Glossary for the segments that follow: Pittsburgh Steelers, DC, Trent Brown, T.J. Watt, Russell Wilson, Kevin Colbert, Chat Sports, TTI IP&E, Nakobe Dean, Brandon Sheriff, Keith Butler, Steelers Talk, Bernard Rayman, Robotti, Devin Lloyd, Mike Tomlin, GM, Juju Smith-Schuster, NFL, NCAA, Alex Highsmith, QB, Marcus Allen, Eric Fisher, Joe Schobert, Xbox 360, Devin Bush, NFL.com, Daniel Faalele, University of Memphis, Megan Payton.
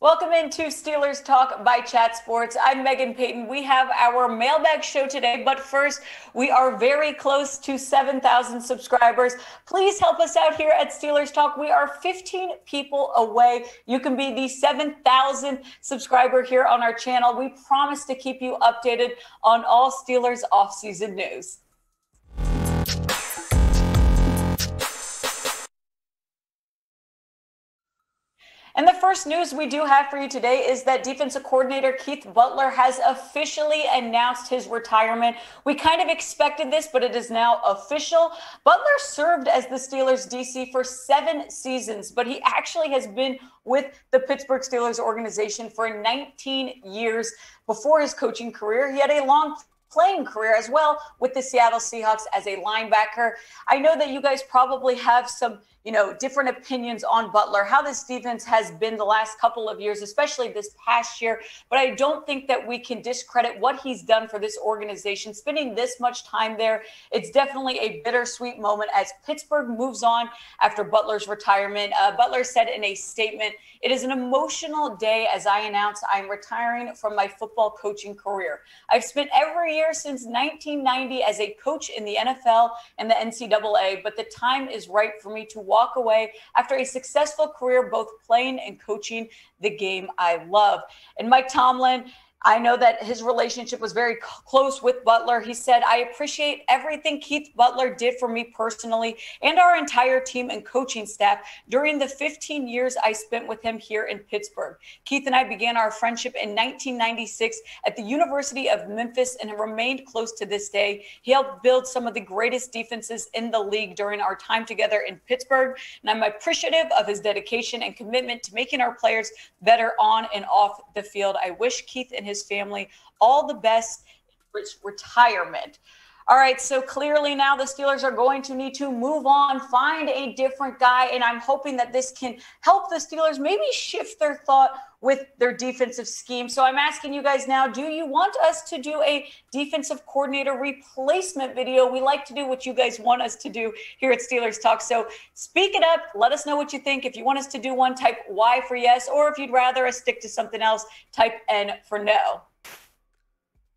Welcome into Steelers Talk by Chat Sports. I'm Megan Payton. We have our mailbag show today, but first, we are very close to 7,000 subscribers. Please help us out here at Steelers Talk. We are 15 people away. You can be the 7,000th subscriber here on our channel. We promise to keep you updated on all Steelers offseason news. And the first news we do have for you today is that defensive coordinator Keith Butler has officially announced his retirement. We kind of expected this, but it is now official. Butler served as the Steelers DC for 7 seasons, but he actually has been with the Pittsburgh Steelers organization for 19 years before his coaching career. He had a long playing career as well with the Seattle Seahawks as a linebacker. I know that you guys probably have some, different opinions on Butler, how this defense has been the last couple of years, especially this past year. But I don't think that we can discredit what he's done for this organization. Spending this much time there, it's definitely a bittersweet moment as Pittsburgh moves on after Butler's retirement. Butler said in a statement, "It is an emotional day as I announce I'm retiring from my football coaching career. I've spent every year since 1990 as a coach in the NFL and the NCAA, but the time is right for me to walk away after a successful career, both playing and coaching the game I love." And Mike Tomlin, I know that his relationship was very close with Butler. He said, "I appreciate everything Keith Butler did for me personally and our entire team and coaching staff during the 15 years I spent with him here in Pittsburgh. Keith and I began our friendship in 1996 at the University of Memphis and have remained close to this day. He helped build some of the greatest defenses in the league during our time together in Pittsburgh, and I'm appreciative of his dedication and commitment to making our players better on and off the field. I wish Keith and his family all the best for his retirement." All right, so clearly now the Steelers are going to need to move on, find a different guy, and I'm hoping that this can help the Steelers maybe shift their thought with their defensive scheme. So I'm asking you guys now, do you want us to do a defensive coordinator replacement video? We like to do what you guys want us to do here at Steelers Talk. So speak it up. Let us know what you think. If you want us to do one, type Y for yes, or if you'd rather us stick to something else, type N for no.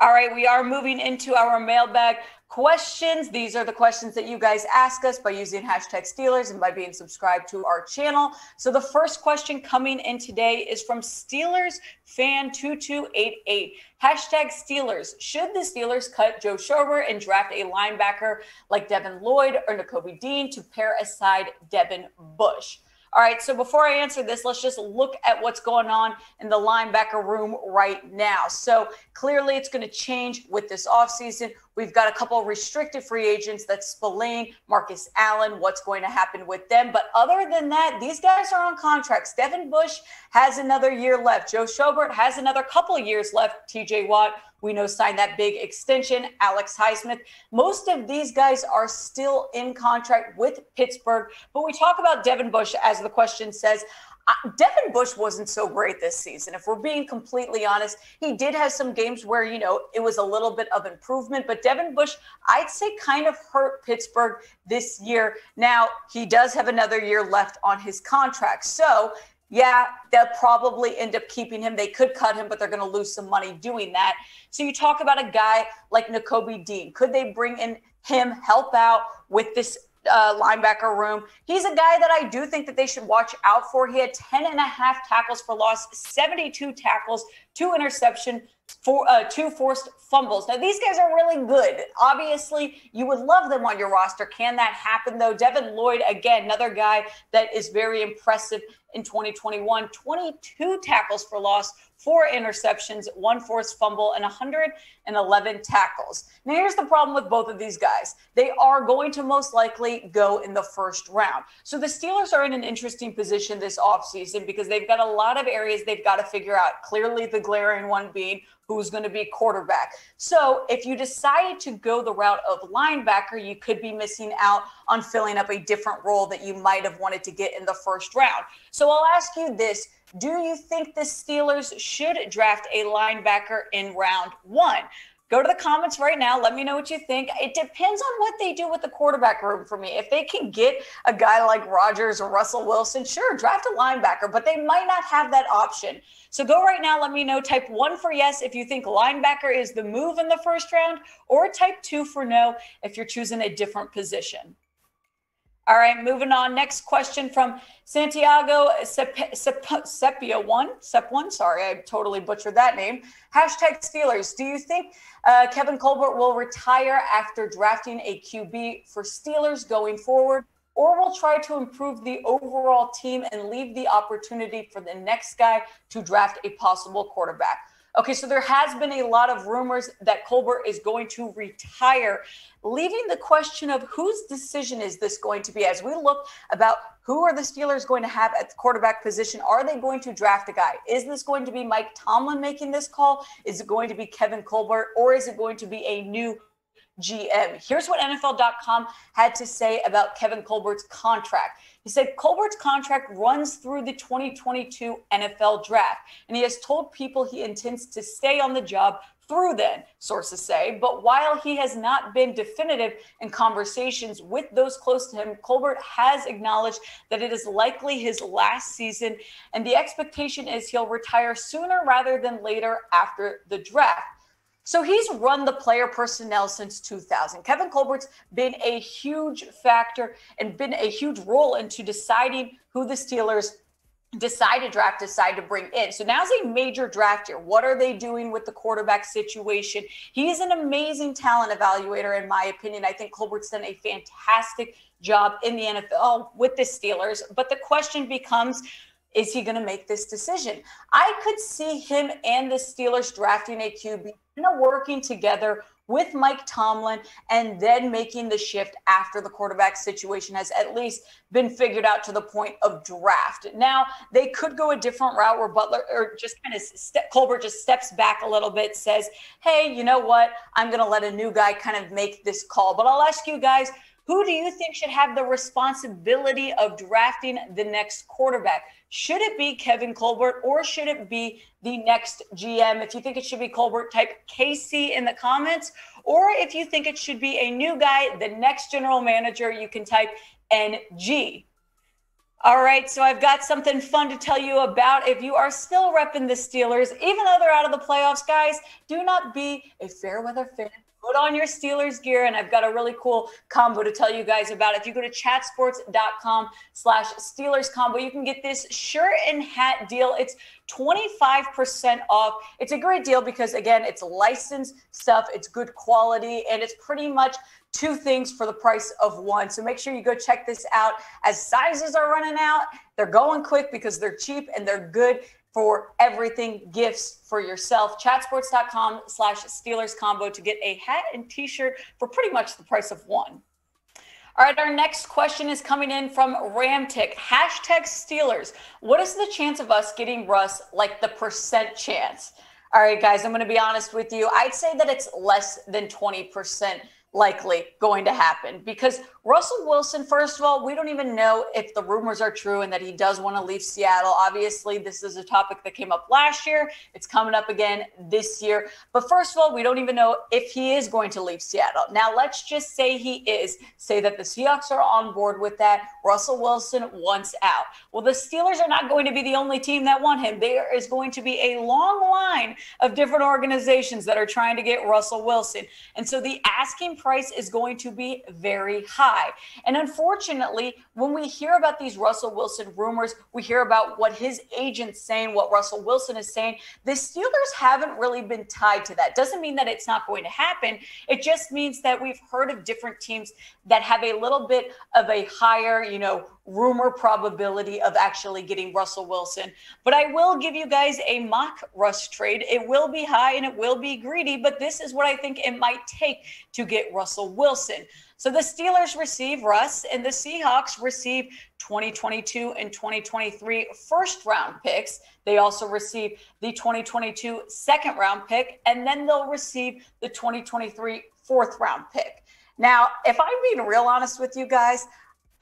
All right, we are moving into our mailbag questions. These are the questions that you guys ask us by using hashtag Steelers and by being subscribed to our channel. So the first question coming in today is from Steelers fan 2288. Hashtag Steelers, should the Steelers cut Joe Schobert and draft a linebacker like Devin Lloyd or Nakobe Dean to pair aside Devin Bush? All right, so before I answer this, let's just look at what's going on in the linebacker room right now. So clearly it's going to change with this offseason. We've got a couple of restricted free agents. That's Spillane, Marcus Allen, what's going to happen with them. But other than that, these guys are on contracts. Devin Bush has another year left. Joe Schobert has another couple of years left. T.J. Watt, we know, signed that big extension. Alex Highsmith. Most of these guys are still in contract with Pittsburgh. But we talk about Devin Bush, as the question says. Devin Bush wasn't so great this season. If we're being completely honest, he did have some games where, it was a little bit of improvement. But Devin Bush, I'd say, kind of hurt Pittsburgh this year. Now, he does have another year left on his contract. So, yeah, they'll probably end up keeping him. They could cut him, but they're going to lose some money doing that. So you talk about a guy like Nakobe Dean. Could they bring in him, help out with this linebacker room? He's a guy that I do think that they should watch out for. He had 10.5 tackles for loss, 72 tackles, 2 interceptions, 2 forced fumbles. Now, these guys are really good. Obviously, you would love them on your roster. Can that happen, though? Devin Lloyd, again, another guy that is very impressive in 2021. 22 tackles for loss, 4 interceptions, 1 forced fumble, and 111 tackles. Now, here's the problem with both of these guys. They are going to most likely go in the first round. So the Steelers are in an interesting position this offseason because they've got a lot of areas they've got to figure out. Clearly, the glaring one being who's going to be quarterback. So if you decided to go the route of linebacker, you could be missing out on filling up a different role that you might have wanted to get in the first round. So I'll ask you this. Do you think the Steelers should draft a linebacker in round 1? Go to the comments right now. Let me know what you think. It depends on what they do with the quarterback room for me. If they can get a guy like Rodgers or Russell Wilson, sure, draft a linebacker, but they might not have that option. So go right now. Let me know. Type 1 for yes if you think linebacker is the move in the first round, or type 2 for no if you're choosing a different position. All right, moving on. Next question from Santiago Sepia1. Sorry, I totally butchered that name. Hashtag Steelers. Do you think Kevin Colbert will retire after drafting a QB for Steelers going forward, or will try to improve the overall team and leave the opportunity for the next guy to draft a possible quarterback? Okay, so there has been a lot of rumors that Colbert is going to retire, leaving the question of whose decision is this going to be as we look about who are the Steelers going to have at the quarterback position. Are they going to draft a guy? Is this going to be Mike Tomlin making this call? Is it going to be Kevin Colbert, or is it going to be a new GM? Here's what NFL.com had to say about Kevin Colbert's contract. He said Colbert's contract runs through the 2022 NFL draft, and he has told people he intends to stay on the job through then, sources say. But while he has not been definitive in conversations with those close to him, Colbert has acknowledged that it is likely his last season, and the expectation is he'll retire sooner rather than later after the draft. So he's run the player personnel since 2000. Kevin Colbert's been a huge factor and been a huge role into deciding who the Steelers decide to draft, decide to bring in. So now's a major draft year. What are they doing with the quarterback situation? He's an amazing talent evaluator, in my opinion. I think Colbert's done a fantastic job in the NFL with the Steelers. But the question becomes, is he going to make this decision? I could see him and the Steelers drafting a QB, working together with Mike Tomlin, and then making the shift after the quarterback situation has at least been figured out to the point of draft. Now, they could go a different route where Butler or just kind of Colbert just steps back a little bit, says, hey, you know what? I'm going to let a new guy kind of make this call. But I'll ask you guys, who do you think should have the responsibility of drafting the next quarterback? Should it be Kevin Colbert, or should it be the next GM? If you think it should be Colbert, type KC in the comments. Or if you think it should be a new guy, the next general manager, you can type NG. All right, so I've got something fun to tell you about. If you are still repping the Steelers, even though they're out of the playoffs, guys, do not be a fair-weather fan. Put on your Steelers gear, and I've got a really cool combo to tell you guys about. If you go to chatsports.com/Steelers combo, you can get this shirt and hat deal. It's 25% off. It's a great deal because, again, it's licensed stuff, it's good quality, and it's pretty much two things for the price of one. So make sure you go check this out. As sizes are running out, they're going quick because they're cheap and they're good for everything, gifts for yourself. Chatsports.com/Steelers combo to get a hat and t-shirt for pretty much the price of one. All right, our next question is coming in from Ramtick. Hashtag Steelers. What is the chance of us getting Russ, like the percent chance? All right, guys, I'm going to be honest with you. I'd say that it's less than 20% likely going to happen, because Russell Wilson, first of all, we don't even know if the rumors are true and that he does want to leave Seattle. Obviously, this is a topic that came up last year. It's coming up again this year. But first of all, we don't even know if he is going to leave Seattle. Now, let's just say he is. Say that the Seahawks are on board with that. Russell Wilson wants out. Well, the Steelers are not going to be the only team that want him. There is going to be a long line of different organizations that are trying to get Russell Wilson. And so the asking price is going to be very high. And unfortunately, when we hear about these Russell Wilson rumors, we hear about what his agent's saying, what Russell Wilson is saying. The Steelers haven't really been tied to that. Doesn't mean that it's not going to happen. It just means that we've heard of different teams that have a little bit of a higher, rumor probability of actually getting Russell Wilson. But I will give you guys a mock Russ trade. It will be high and it will be greedy, but this is what I think it might take to get Russell Wilson. So the Steelers receive Russ, and the Seahawks receive 2022 and 2023 first-round picks. They also receive the 2022 second-round pick, and then they'll receive the 2023 fourth-round pick. Now, if I'm being real honest with you guys,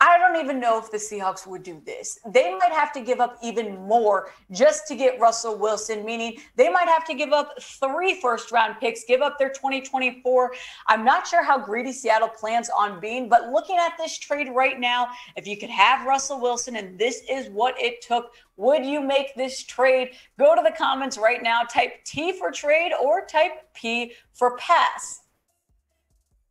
I don't even know if the Seahawks would do this. They might have to give up even more just to get Russell Wilson, meaning they might have to give up 3 first-round picks, give up their 2024. I'm not sure how greedy Seattle plans on being, but looking at this trade right now, if you could have Russell Wilson and this is what it took, would you make this trade? Go to the comments right now, type T for trade or type P for pass.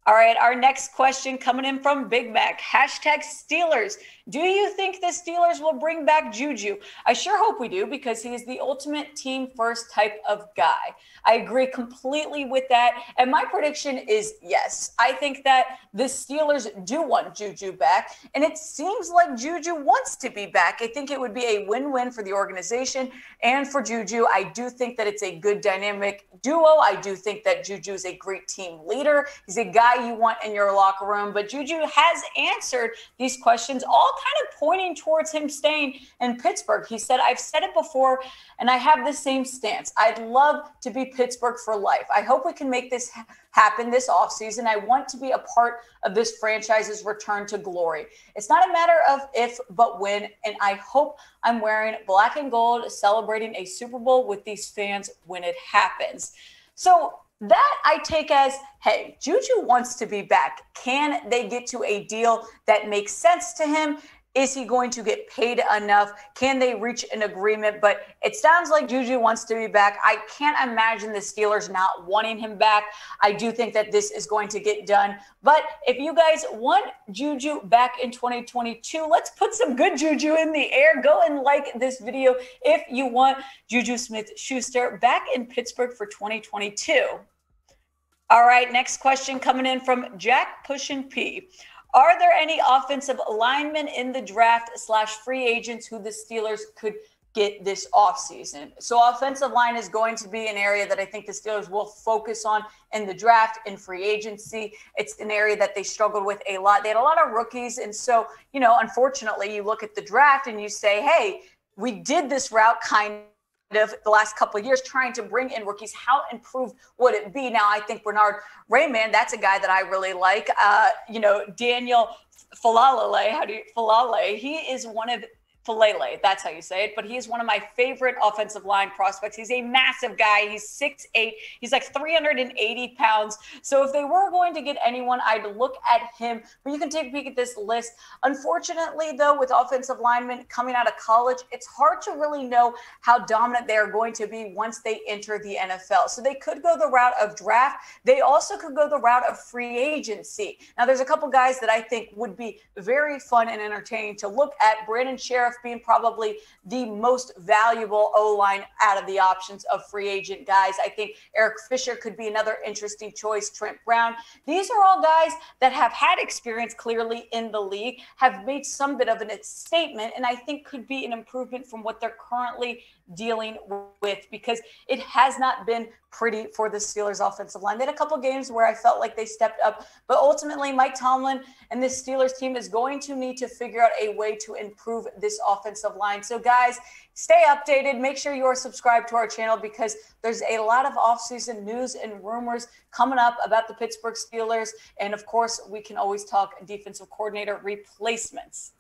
All right, our next question coming in from Big Mac. Hashtag Steelers. Do you think the Steelers will bring back Juju? I sure hope we do, because he is the ultimate team first type of guy. I agree completely with that. And my prediction is yes. I think that the Steelers do want Juju back. And it seems like Juju wants to be back. I think it would be a win-win for the organization and for Juju. I do think that it's a good dynamic duo. I do think that Juju is a great team leader. He's a guy you want in your locker room, but Juju has answered these questions, all kind of pointing towards him staying in Pittsburgh. He said, I've said it before, and I have the same stance. I'd love to be Pittsburgh for life. I hope we can make this happen this offseason. I want to be a part of this franchise's return to glory. It's not a matter of if, but when, and I hope I'm wearing black and gold, celebrating a Super Bowl with these fans when it happens. So that I take as, hey, Juju wants to be back. Can they get to a deal that makes sense to him? Is he going to get paid enough? Can they reach an agreement? But it sounds like Juju wants to be back. I can't imagine the Steelers not wanting him back. I do think that this is going to get done. But if you guys want Juju back in 2022, let's put some good Juju in the air. Go and like this video if you want Juju Smith-Schuster back in Pittsburgh for 2022. All right, next question coming in from Jack Pushin' P. Are there any offensive linemen in the draft/free agents who the Steelers could get this offseason? So offensive line is going to be an area that I think the Steelers will focus on in the draft and free agency. It's an area that they struggled with a lot. They had a lot of rookies. And so, you know, unfortunately, you look at the draft and you say, hey, we did this route kind of the last couple of years trying to bring in rookies. How improved would it be? Now, I think Bernard Rayman, that's a guy that I really like. You know, Daniel Faalele, he is one of Faalele, that's how you say it, but he is one of my favorite offensive line prospects. He's a massive guy. He's 6'8". He's like 380 pounds. So if they were going to get anyone, I'd look at him. But you can take a peek at this list. Unfortunately, though, with offensive linemen coming out of college, it's hard to really know how dominant they are going to be once they enter the NFL. So they could go the route of draft. They also could go the route of free agency. Now, there's a couple guys that I think would be very fun and entertaining to look at. Brandon Sheriff being probably the most valuable O-line out of the options of free agent guys. I think Eric Fisher could be another interesting choice, Trent Brown. These are all guys that have had experience clearly in the league, have made some bit of a statement, and I think could be an improvement from what they're currently dealing with, because it has not been pretty for the Steelers offensive line. They had a couple games where I felt like they stepped up, but ultimately Mike Tomlin and this Steelers team is going to need to figure out a way to improve this offensive line. So guys, stay updated. Make sure you're subscribed to our channel, because there's a lot of offseason news and rumors coming up about the Pittsburgh Steelers. And of course, we can always talk defensive coordinator replacements.